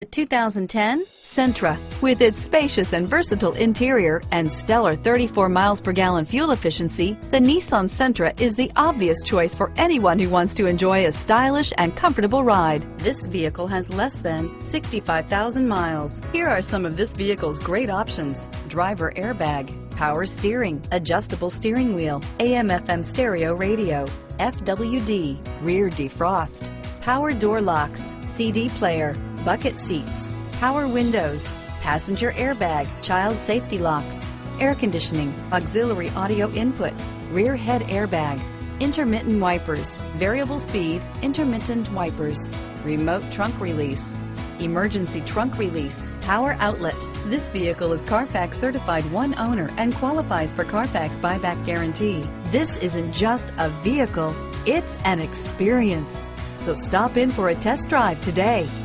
The 2010 Sentra. With its spacious and versatile interior and stellar 34 miles per gallon fuel efficiency, the Nissan Sentra is the obvious choice for anyone who wants to enjoy a stylish and comfortable ride. This vehicle has less than 65,000 miles. Here are some of this vehicle's great options: driver airbag, power steering, adjustable steering wheel, AM/FM stereo radio, FWD, rear defrost, power door locks, CD player, bucket seats, power windows, passenger airbag, child safety locks, air conditioning, auxiliary audio input, rear head airbag, intermittent wipers, variable speed intermittent wipers, remote trunk release, emergency trunk release, power outlet. This vehicle is Carfax certified one owner and qualifies for Carfax buyback guarantee. This isn't just a vehicle, it's an experience. So stop in for a test drive today.